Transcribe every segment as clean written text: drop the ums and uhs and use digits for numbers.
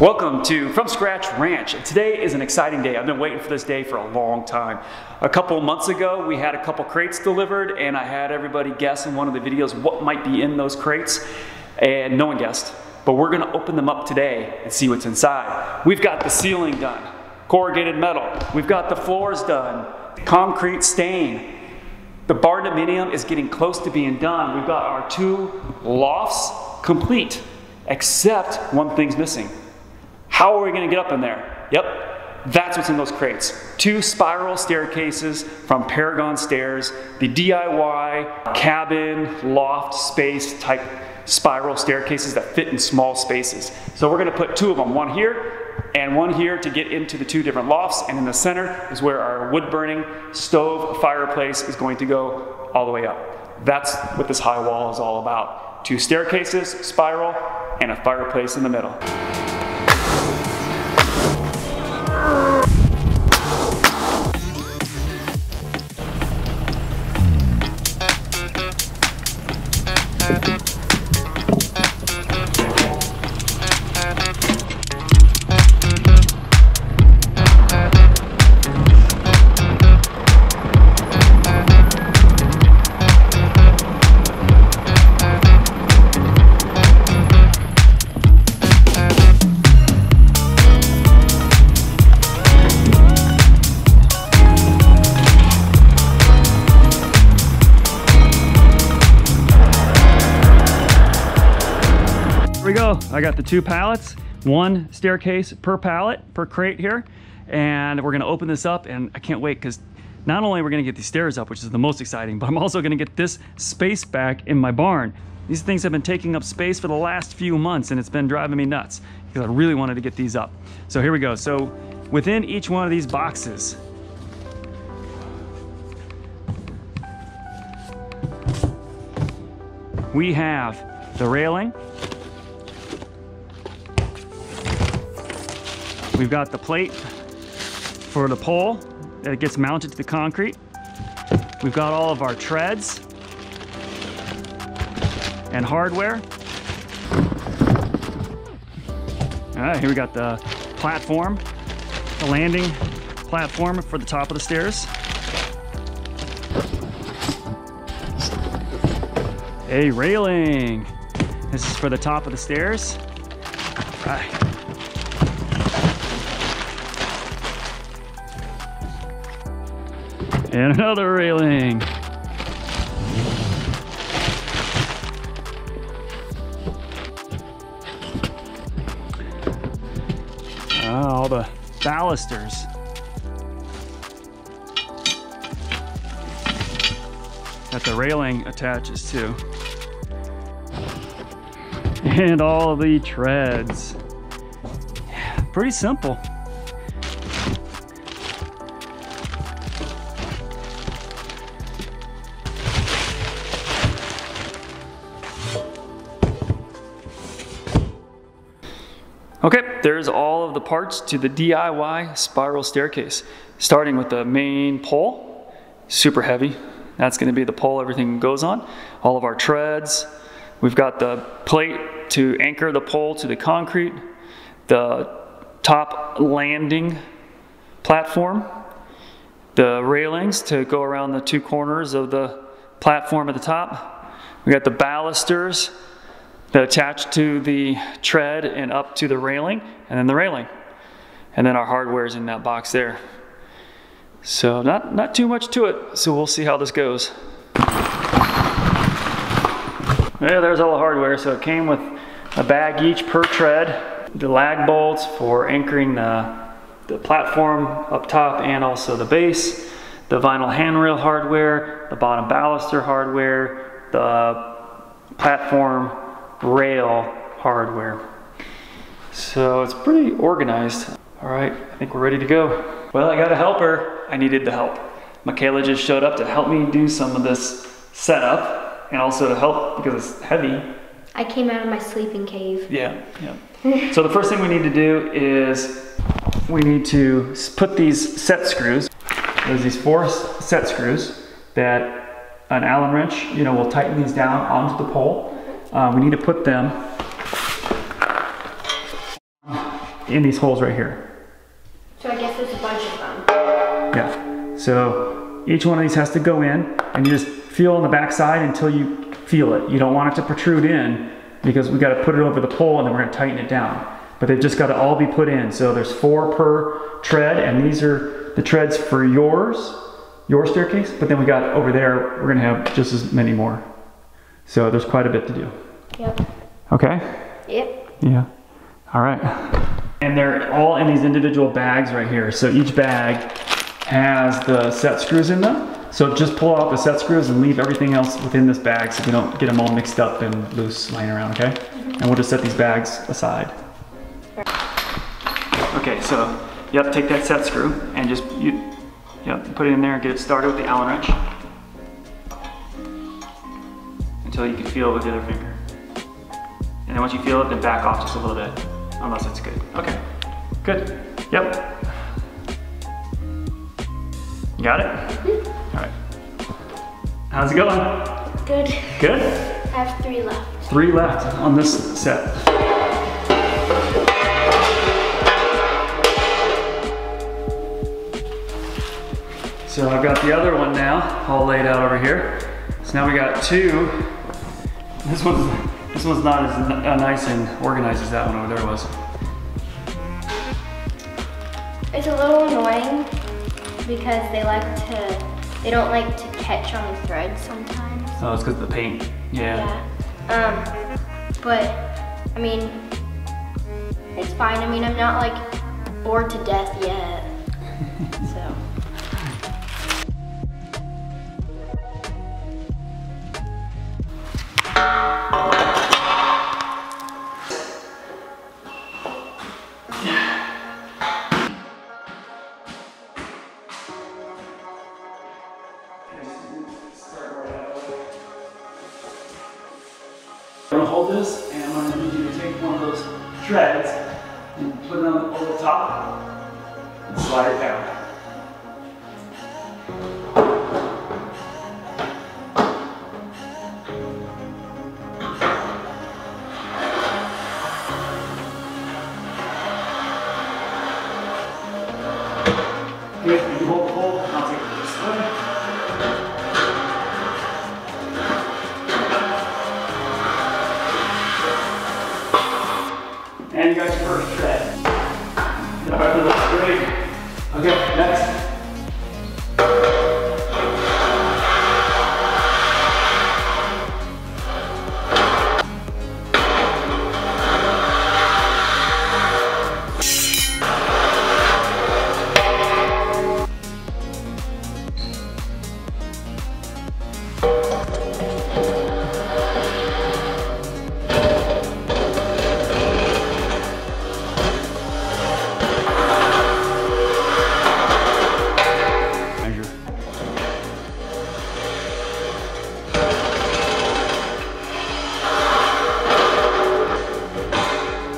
Welcome to From Scratch Ranch. Today is an exciting day. I've been waiting for this day for a long time. A couple months ago, we had a couple crates delivered and I had everybody guess in one of the videos what might be in those crates, and no one guessed. But we're gonna open them up today and see what's inside. We've got the ceiling done, corrugated metal. We've got the floors done, concrete stain. The barndominium is getting close to being done. We've got our two lofts complete, except one thing's missing. How are we gonna get up in there? Yep, that's what's in those crates. Two spiral staircases from Paragon Stairs, the DIY cabin, loft, space type spiral staircases that fit in small spaces. So we're gonna put two of them, one here and one here to get into the two different lofts, and in the center is where our wood burning stove fireplace is going to go all the way up. That's what this high wall is all about. Two staircases, spiral, and a fireplace in the middle. I got the two pallets, one staircase per pallet, per crate here. And we're gonna open this up, and I can't wait, because not only are we gonna get these stairs up, which is the most exciting, but I'm also gonna get this space back in my barn. These things have been taking up space for the last few months, and it's been driving me nuts because I really wanted to get these up. So here we go. So within each one of these boxes, we have the railing. We've got the plate for the pole that gets mounted to the concrete. We've got all of our treads and hardware. All right, here we got the platform, the landing platform for the top of the stairs. A railing. This is for the top of the stairs. All right. And another railing. All the balusters. That the railing attaches to. And all the treads. Yeah, pretty simple. Okay, there's all of the parts to the DIY spiral staircase. Starting with the main pole, super heavy. That's gonna be the pole everything goes on. All of our treads. We've got the plate to anchor the pole to the concrete. The top landing platform. The railings to go around the two corners of the platform at the top. We got the balusters that attach to the tread and up to the railing, and then the railing. And then our hardware is in that box there. So not too much to it, so we'll see how this goes. Yeah, there's all the hardware. So it came with a bag each per tread, the lag bolts for anchoring the platform up top and also the base, the vinyl handrail hardware, the bottom baluster hardware, the platform rail hardware. So it's pretty organized. All right, I think we're ready to go. Well, I got a helper. I needed the help. Michaela just showed up to help me do some of this setup and also to help because it's heavy. I came out of my sleeping cave. Yeah. So the first thing we need to do is we need to put these set screws. There's these four set screws that an Allen wrench, you know, will tighten these down onto the pole. We need to put them in these holes right here. So I guess there's a bunch of them. Yeah, so each one of these has to go in, and you just feel on the back side until you feel it. You don't want it to protrude in, because we got to put it over the pole and then we're going to tighten it down. But they've just got to all be put in. So there's 4 per tread, and these are the treads for your staircase, but then we got over there, we're going to have just as many more. So there's quite a bit to do. Yep. Okay? Yep. Yeah. All right. And they're all in these individual bags right here. So each bag has the set screws in them. So just pull out the set screws and leave everything else within this bag so we don't get them all mixed up and loose laying around, okay? Mm-hmm. And we'll just set these bags aside. Okay, so you have to take that set screw and just put it in there and get it started with the Allen wrench until you can feel it with the other finger. And then once you feel it, then back off just a little bit, unless it's good. Okay, good, yep. You got it? Mm-hmm. All right. How's it going? Good. Good? I have 3 left. 3 left on this set. So I've got the other one now, all laid out over here. So now we got 2. This one's not as nice and organized as that one over there was. It's a little annoying, because they don't like to catch on the threads sometimes. Oh, it's because of the paint. Yeah. Yeah. But I mean, it's fine. I mean, I'm not like bored to death yet. So. I'm gonna hold this, and I'm gonna need you to take one of those treads and put it on the top and slide it down. And you got your first tread. That looks great. Okay, next.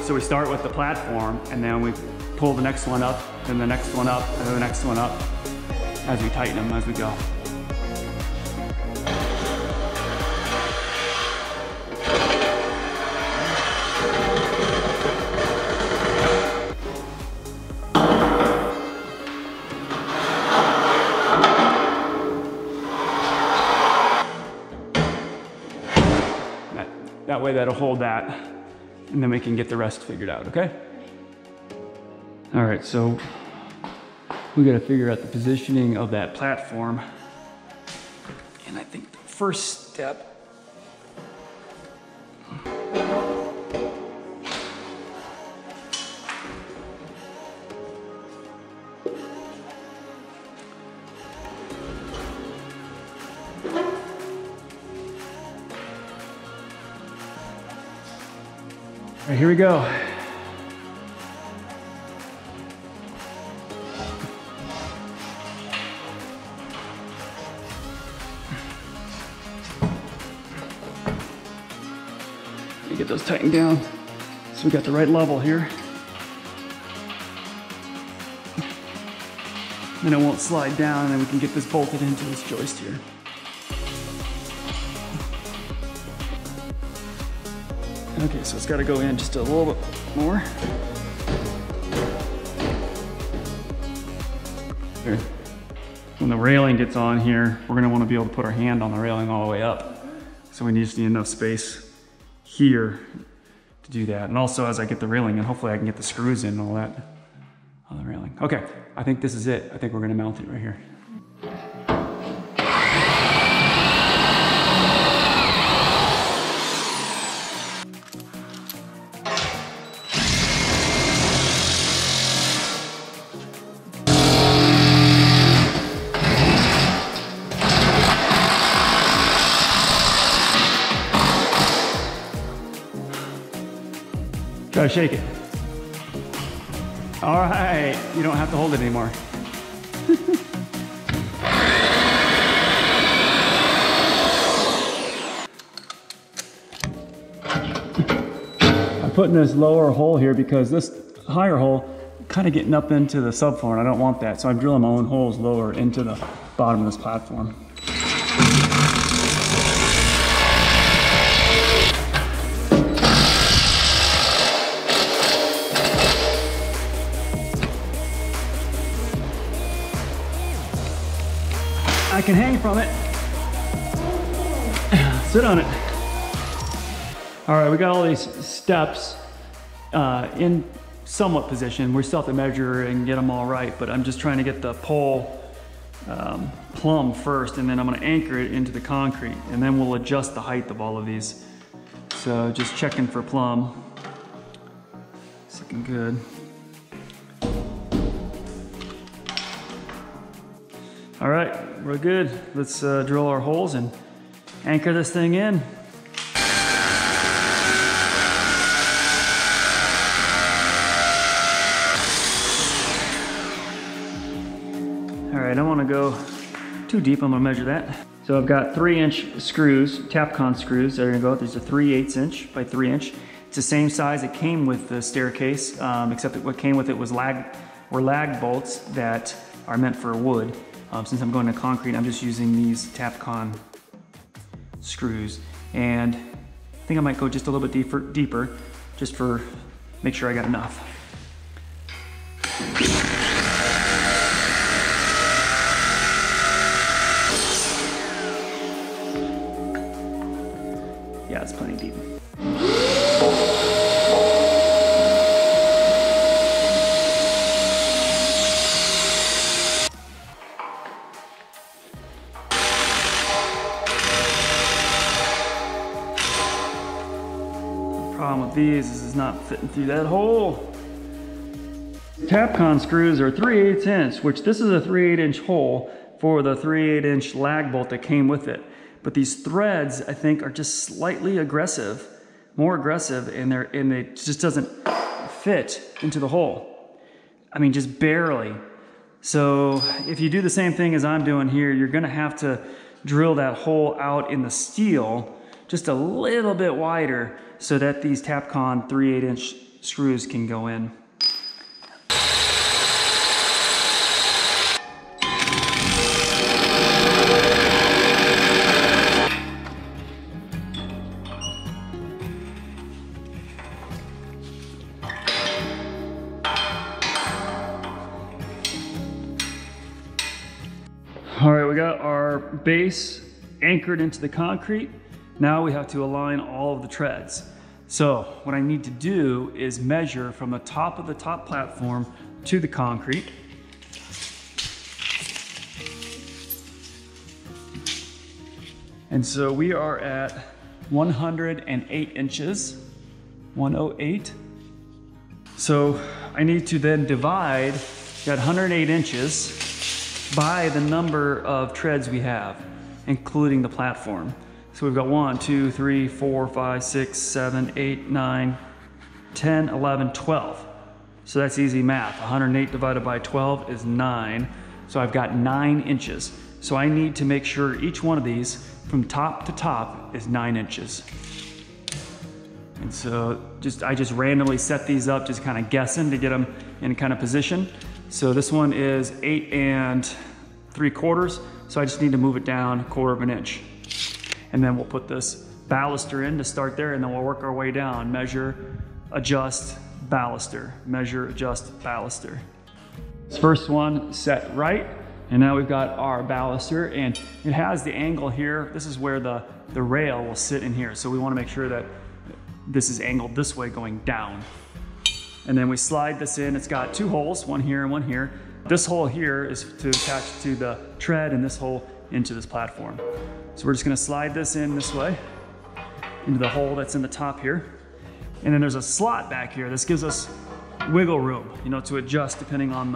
So we start with the platform, and then we pull the next one up, then the next one up, and then the next one up, as we tighten them as we go. That way that'll hold that, and then we can get the rest figured out, okay? All right, so we gotta figure out the positioning of that platform. And I think the first step . All right, here we go. Let me get those tightened down so we got the right level here. Then it won't slide down, and then we can get this bolted into this joist here. Okay, so it's got to go in just a little bit more. here. When the railing gets on here, we're gonna wanna be able to put our hand on the railing all the way up. So we just need enough space here to do that. And also as I get the railing in, hopefully I can get the screws in and all that on the railing. Okay, I think this is it. I think we're gonna mount it right here. Try to shake it. All right, you don't have to hold it anymore. I'm putting this lower hole here because this higher hole kind of getting up into the subfloor and I don't want that. So I'm drilling my own holes lower into the bottom of this platform. I can hang from it. Sit on it. All right, we got all these steps in somewhat position. We still have to measure and get them all right, but I'm just trying to get the pole plumb first, and then I'm gonna anchor it into the concrete, and then we'll adjust the height of all of these. So just checking for plumb. It's looking good. All right, we're good. Let's drill our holes and anchor this thing in. All right, I don't wanna go too deep. I'm gonna measure that. So I've got 3-inch screws, Tapcon screws that are gonna go out. These are 3/8" by 3". It's the same size it came with the staircase, except that what came with it was lag bolts that are meant for wood. Since I'm going to concrete, I'm just using these Tapcon screws. And I think I might go just a little bit deeper just for make sure I got enough. Yeah, it's plenty deep. These is not fitting through that hole. Tapcon screws are 3/8", which this is a 3/8" hole for the 3/8" lag bolt that came with it. But these threads, I think, are just slightly aggressive, more aggressive, and it just doesn't fit into the hole. I mean, just barely. So if you do the same thing as I'm doing here, you're gonna have to drill that hole out in the steel just a little bit wider so that these Tapcon 3/8" screws can go in. All right, we got our base anchored into the concrete. Now we have to align all of the treads. So what I need to do is measure from the top of the top platform to the concrete. And so we are at 108 inches, 108. So I need to then divide that 108 inches by the number of treads we have, including the platform. So we've got 1, 2, 3, 4, 5, 6, 7, 8, 9, 10, 11, 12. So that's easy math. 108 divided by 12 is 9. So I've got 9 inches. So I need to make sure each one of these from top to top is 9 inches. And so I just randomly set these up, just kind of guessing to get them in kind of position. So this one is 8 3/4. So I just need to move it down 1/4 inch. And then we'll put this baluster in to start there, and then we'll work our way down. Measure, adjust, baluster. Measure, adjust, baluster. This first one set right, and now we've got our baluster, and it has the angle here. This is where the rail will sit in here. So we want to make sure that this is angled this way going down. And then we slide this in. It's got two holes, one here and one here. This hole here is to attach to the tread, and this hole into this platform. So we're just gonna slide this in this way into the hole that's in the top here. And then there's a slot back here. This gives us wiggle room, you know, to adjust depending on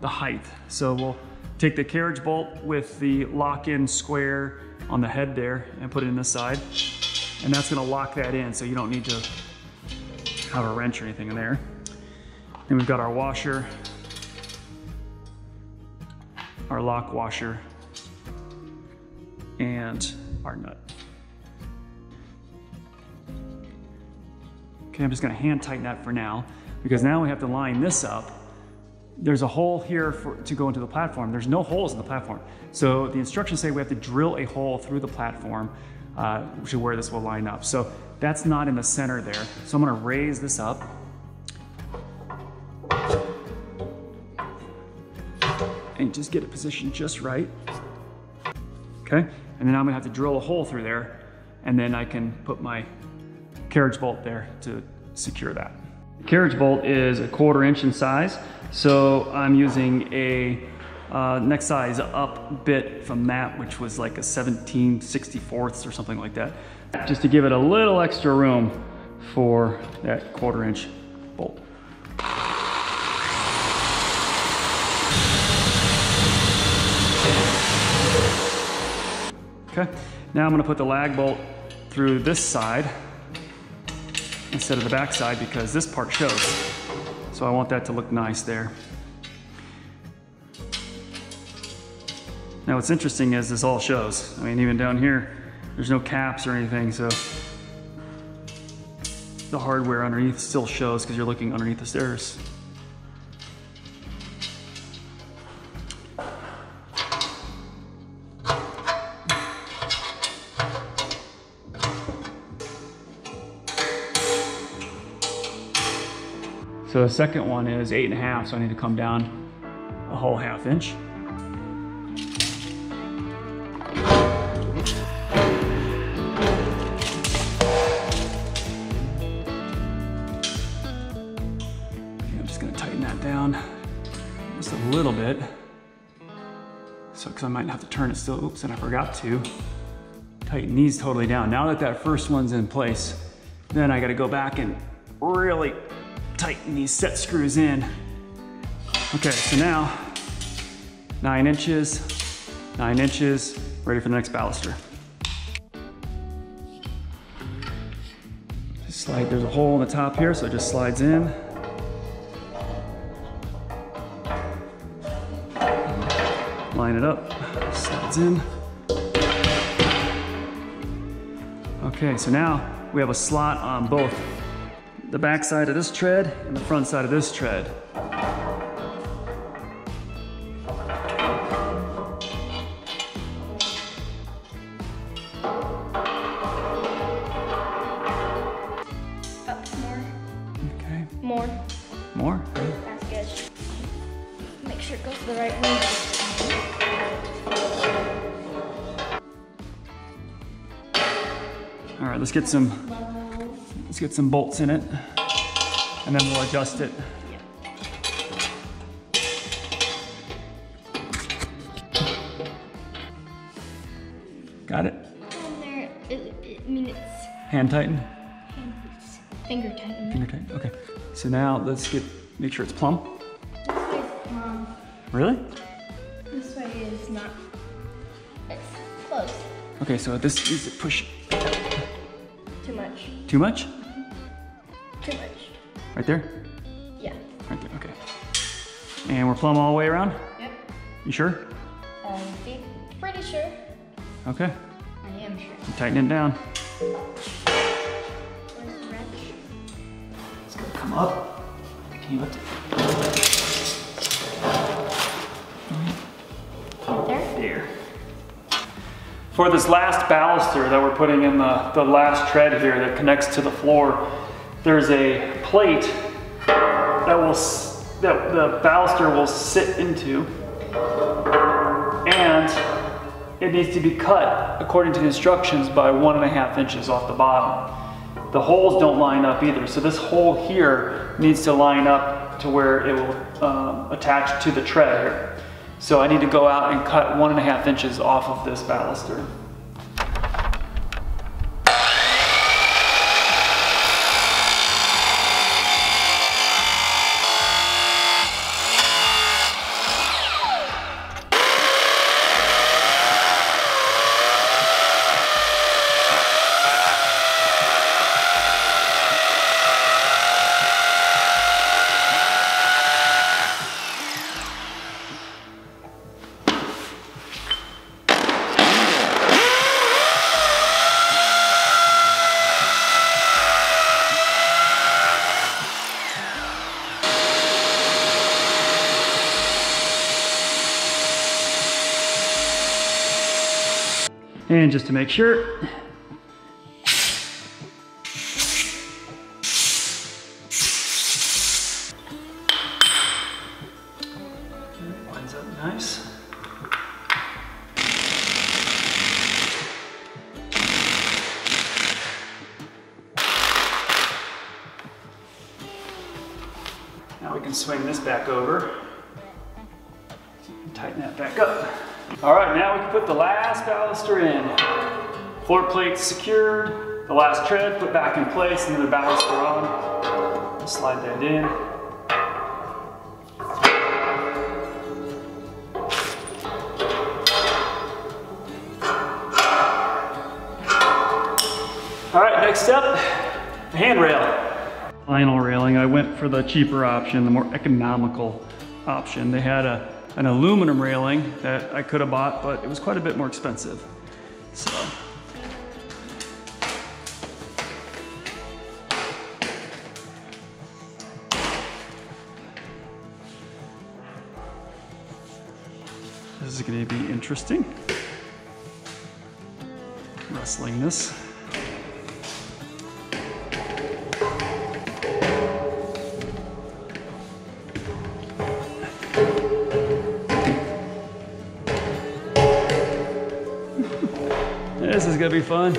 the height. So we'll take the carriage bolt with the lock-in square on the head there and put it in this side. And that's gonna lock that in, so you don't need to have a wrench or anything in there. Then we've got our washer, our lock washer, and our nut. Okay, I'm just gonna hand tighten that for now, because now we have to line this up. There's a hole here to go into the platform. There's no holes in the platform. So the instructions say we have to drill a hole through the platform to where this will line up. So that's not in the center there. So I'm gonna raise this up. And just get it positioned just right. Okay, and then I'm gonna have to drill a hole through there, and then I can put my carriage bolt there to secure that. The carriage bolt is 1/4 inch in size, so I'm using a next size up bit from that, which was like a 17/64 or something like that, just to give it a little extra room for that 1/4 inch bolt. Okay, now I'm gonna put the lag bolt through this side instead of the back side, because this part shows. So I want that to look nice there. Now what's interesting is this all shows. I mean, even down here, there's no caps or anything, so the hardware underneath still shows because you're looking underneath the stairs. So the second one is 8.5, so I need to come down a whole 1/2 inch. Okay, I'm just gonna tighten that down just a little bit. So, cause I might have to turn it still. Oops, and I forgot to tighten these totally down. Now that that first one's in place, then I gotta go back and really tighten these set screws in. Okay, so now 9 inches, 9 inches, ready for the next baluster. Just slide, there's a hole in the top here, so it just slides in. Line it up, slides in. Okay, so now we have a slot on both the back side of this tread and the front side of this tread. More. Okay. More. More? That's good. Make sure it goes to the right one. All right, let's get some. Let's get some bolts in it, and then we'll adjust it. Yeah. Got it? There, it's hand tightened? Finger tightened. Finger tightened, okay. So now let's make sure it's plumb. This way is plumb. Really? This way is not, it's close. Okay, so this is a push. Too much. Too much? Too much. Right there? Yeah. Right there, okay. And we're plumb all the way around? Yep. You sure? I'm pretty sure. Okay. I am sure. I'm tightening it down. Where's the wrench? It's gonna come up. Can you lift it? There? There. For this last baluster that we're putting in the last tread here that connects to the floor, there's a plate that will that the baluster will sit into, and it needs to be cut according to the instructions by 1.5 inches off the bottom. The holes don't line up either, so this hole here needs to line up to where it will attach to the tread here. So I need to go out and cut 1.5 inches off of this baluster. And just to make sure, lines up nice. Now we can swing this back over and tighten that back up. All right, now we can put the last baluster in. Floor plate secured, the last tread put back in place, and then the baluster on. Slide that in. All right, next up, the handrail. Vinyl railing, I went for the cheaper option, the more economical option. They had an aluminum railing that I could have bought, but it was quite a bit more expensive. So this is going to be interesting. Wrestling this. This is gonna be fun.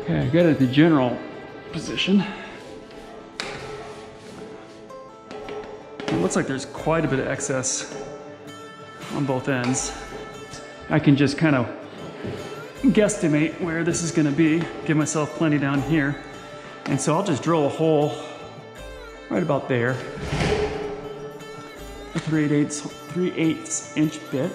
Okay, I got it at the general position. It looks like there's quite a bit of excess on both ends. I can just kind of guesstimate where this is gonna be, give myself plenty down here. And so I'll just drill a hole right about there. 3/8 inch bit.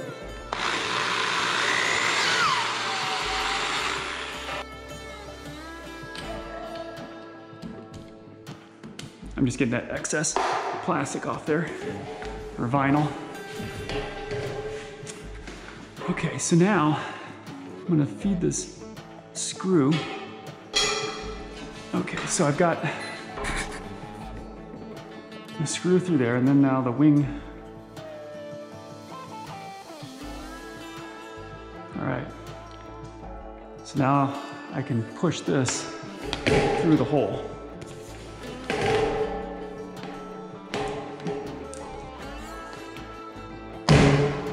I'm just getting that excess plastic off there, or vinyl. Okay, so now I'm gonna feed this screw. Okay, so I've got the screw through there, and then now the wing. Now I can push this through the hole.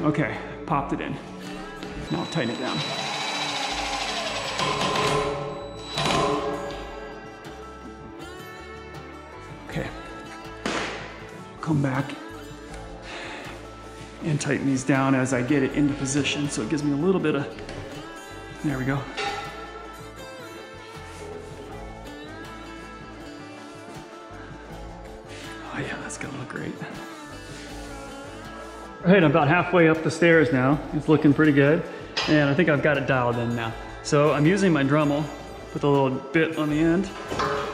Okay, popped it in. Now I'll tighten it down. Okay, come back and tighten these down as I get it into position, so it gives me a little bit of, there we go. Oh yeah, that's gonna look great. All right, I'm about halfway up the stairs now. It's looking pretty good. And I think I've got it dialed in now. So I'm using my Dremel, put a little bit on the end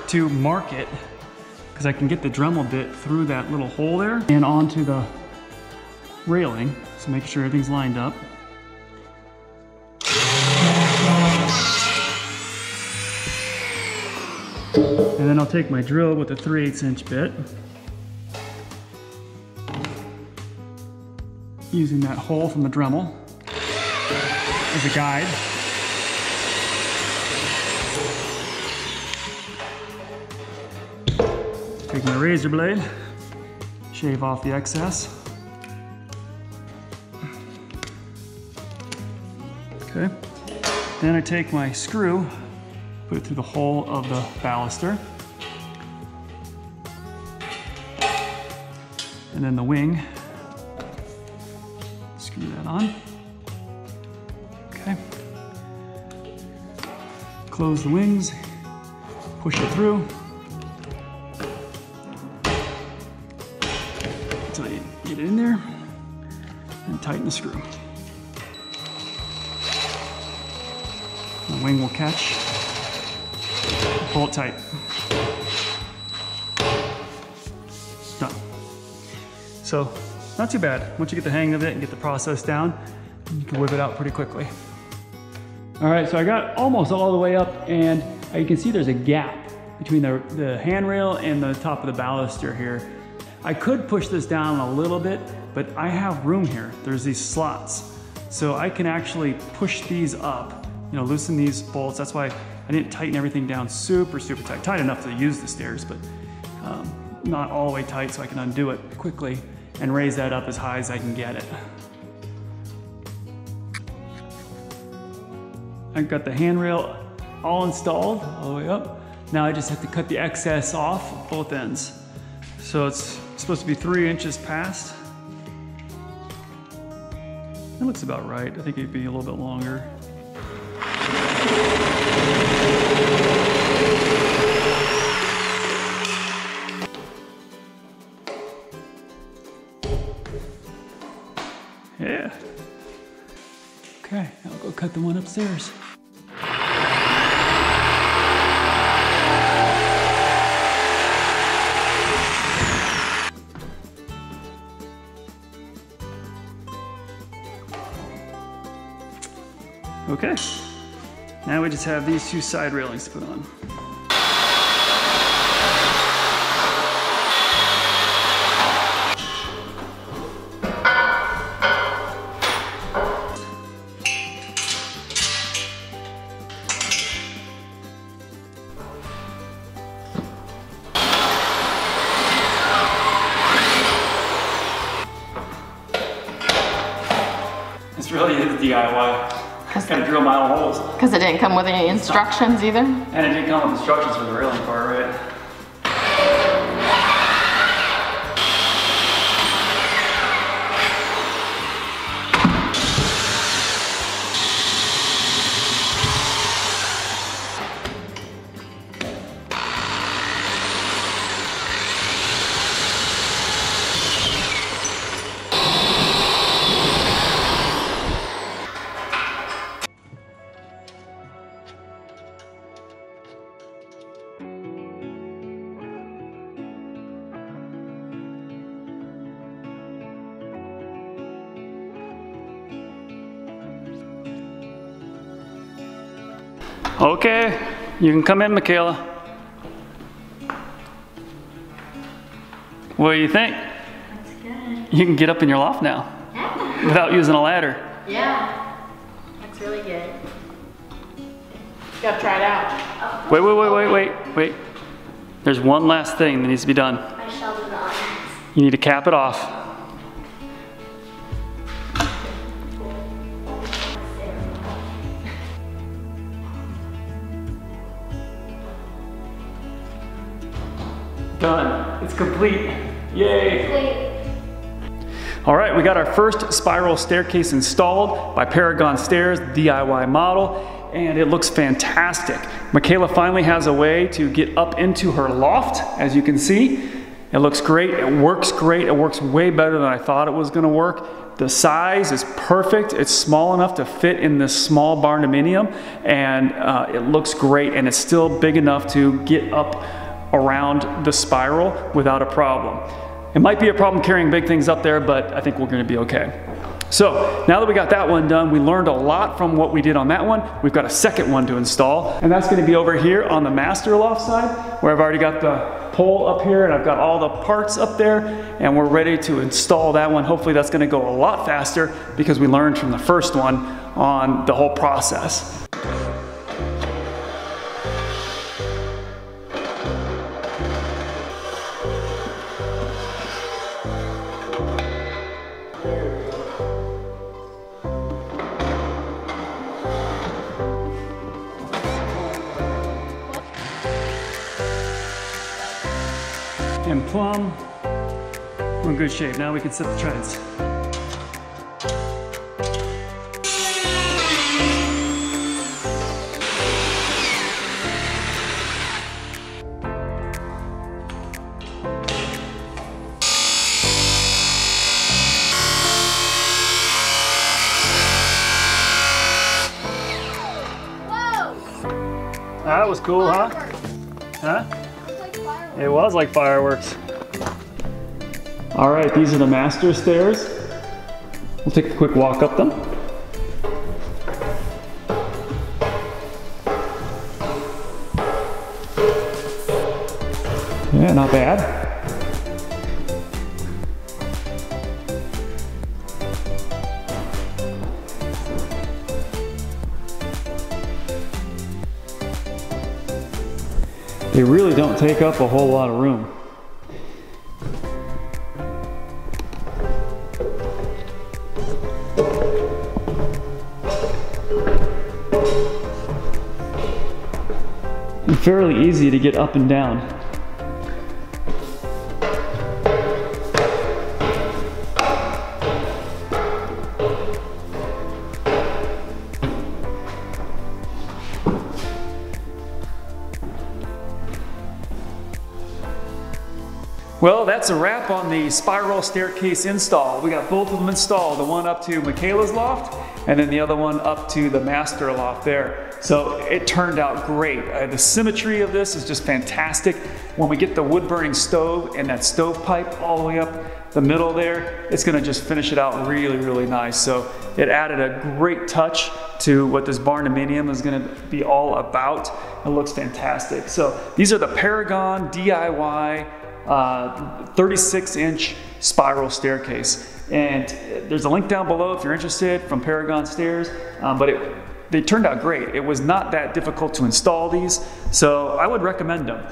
to mark it, because I can get the Dremel bit through that little hole there and onto the railing. So make sure everything's lined up. And then I'll take my drill with a 3/8 inch bit. Using that hole from the Dremel as a guide. Take my razor blade, shave off the excess. Okay. Then I take my screw, put it through the hole of the baluster. And then the wing, screw that on. Okay. Close the wings, push it through until you get it in there and tighten the screw. The wing will catch, pull it tight. Done. So, not too bad. Once you get the hang of it and get the process down, you can whip it out pretty quickly. All right, so I got almost all the way up, and you can see there's a gap between the handrail and the top of the baluster here. I could push this down a little bit, but I have room here. There's these slots. So I can actually push these up, you know, loosen these bolts. That's why I didn't tighten everything down super, super tight. Tight enough to use the stairs, but not all the way tight, so I can undo it quickly and raise that up as high as I can get it. I've got the handrail all installed all the way up. Now I just have to cut the excess off both ends. So it's supposed to be 3 inches past. That looks about right. I think it'd be a little bit longer. Yeah. Okay, I'll go cut the one upstairs. Okay, now we just have these two side railings to put on. This really is DIY. Gotta drill my own holes. Because it didn't come with any instructions either? And it didn't come with instructions for the railing part, right? Okay, you can come in, Michaela. What do you think? That's good. You can get up in your loft now. Yeah. Without using a ladder. Yeah. That's really good. You gotta try it out. Wait, wait, wait, wait, wait, wait. There's one last thing that needs to be done. I shall do that. You need to cap it off. Done. It's complete. Yay. Complete. All right, we got our first spiral staircase installed by Paragon Stairs, DIY model, and it looks fantastic. Michaela finally has a way to get up into her loft, as you can see. It looks great. It works way better than I thought it was gonna work. The size is perfect. It's small enough to fit in this small barndominium, and it looks great, and it's still big enough to get up around the spiral without a problem. It might be a problem carrying big things up there, but I think we're gonna be okay. So now that we got that one done, we learned a lot from what we did on that one. We've got a second one to install, and that's gonna be over here on the master loft side, where I've already got the pole up here and I've got all the parts up there, and we're ready to install that one. Hopefully that's gonna go a lot faster because we learned from the first one on the whole process. and plumb. We're in good shape. Now we can set the treads. That was cool, fireworks. Huh? It was like fireworks. All right, these are the master stairs. We'll take a quick walk up them. Yeah, not bad. They really don't take up a whole lot of room. And fairly easy to get up and down. Well, that's a wrap on the spiral staircase install. We got both of them installed, the one up to Michaela's loft and then the other one up to the master loft there. So it turned out great. The symmetry of this is just fantastic. When we get the wood burning stove and that stovepipe all the way up the middle there, it's gonna just finish it out really, really nice. So it added a great touch to what this barndominium is gonna be all about. It looks fantastic. So these are the Paragon DIY 36-inch spiral staircase. And there's a link down below if you're interested from Paragon Stairs, but they turned out great. It was not that difficult to install these, so I would recommend them.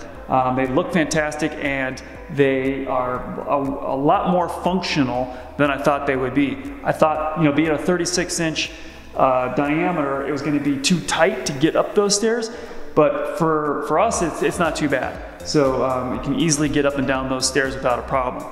They look fantastic and they are a lot more functional than I thought they would be. I thought, you know, being a 36-inch diameter, it was gonna be too tight to get up those stairs, but for us, it's not too bad. So you can easily get up and down those stairs without a problem.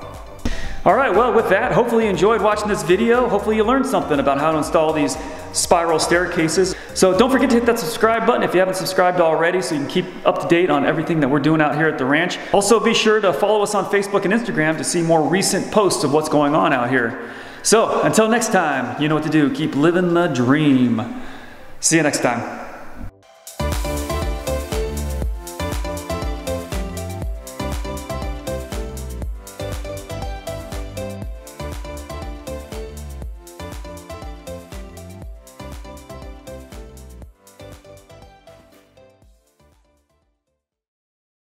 All right, well with that, hopefully you enjoyed watching this video. Hopefully you learned something about how to install these spiral staircases. So don't forget to hit that subscribe button if you haven't subscribed already so you can keep up to date on everything that we're doing out here at the ranch. Also be sure to follow us on Facebook and Instagram to see more recent posts of what's going on out here. So until next time, you know what to do. Keep living the dream. See you next time.